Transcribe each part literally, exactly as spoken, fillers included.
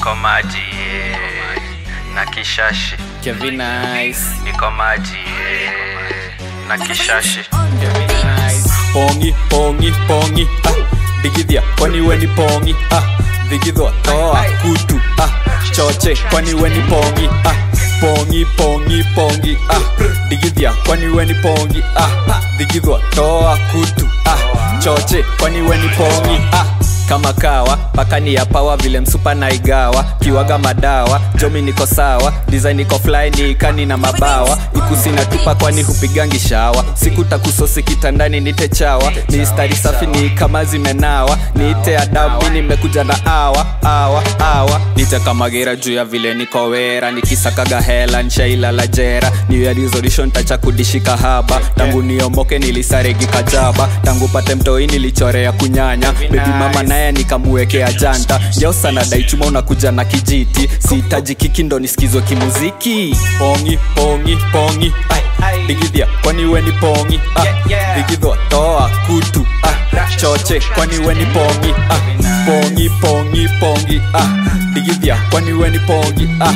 niko maji na kishashi. KEVINICE niko maji na kishashi. KEVINICE pongi pongi pongi ah digidhia kwani weni pongi ah digidhia toa kutu ah choche kwani weni pongi ah pongi pongi pongi ah digidhia kwani weni pongi ah digidhia toa kutu ah choche kwani weni pongi ah. Kama kawa, pakani ya pawa vile msupa na igawa. Kiwaga madawa, jomi niko sawa. Design niko fly ni ikani na mabawa. Ikusina tupa kwani hupigangi shawa. Siku takusosi kitandani nite chawa. Ni istari safi ni kama zimenawa. Niite adabu mini mekuja na awa, awa, awa. Nite kama gira juu ya vile niko wera. Nikisakaga hela, nishaila la jera. New year resolution tacha kudishika haba. Tangu niomoke nilisaregi kajaba. Tangu pate mtoi nilichorea kunyanya. Baby mama na nikamuwekea janta leo sana dai chuma unakuja na kijiti. Sihitaji kiki ndo nisikizwe kimuziki. Pongi pongi pongi ai digidhia kwani weni pongi ah digidhia toa kutu ah choche kwani weni pongi ah pongi pongi pongi ah digidhia kwani weni pongi ah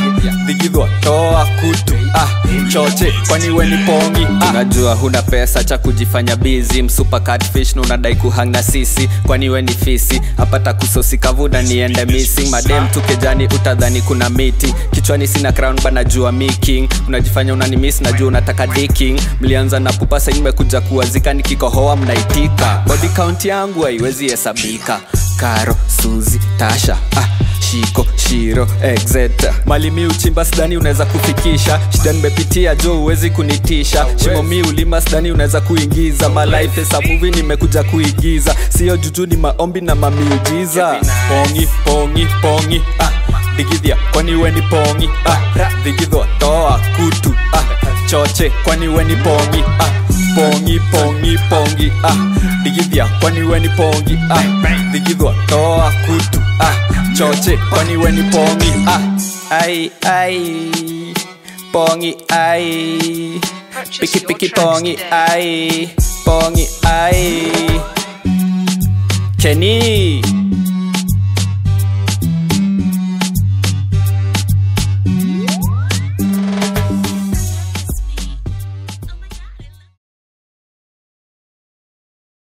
digidhia toa kutu ah choche kwani weni pongi ah. Unajua huna pesa cha kujifanya busy msupa catfish na unadai kuhanga sisi kwani weni fisi. Apata kusosi kavuda niende missing. Madem tukejani utadhani kuna miti. Kichwani sina crown banajua making. Unajifanya unanimiss najua unataka diking. Mlianza na pupa sasa nimekuja kuwazika nikikohoa mnaitika. Body count yangu haiwezi hesabika. Karo, Suzi, Tasha ah. Shiko, Shiro, Exet Malimi uchimba sidhani unaweza kufikisha. Shida nimepitia jo huwezi kunitisha. Shimo mi ulima sidhani unaweza kuingiza. My life is a movie nimekuja kuigiza. Sio juju ni maombi na mamiujiza. Pongi, pongi, pongi ah digidhia kwani weni pongi ah digidhia toa kutu ah choche kwani weni pongi ah pongi, pongi, pongi ah digidhia kwani weni pongi ah digidhia toa kutu ah choche kwani weni pongi ah ai ai pongi ai piki piki pongi ai pongi ai Kenny.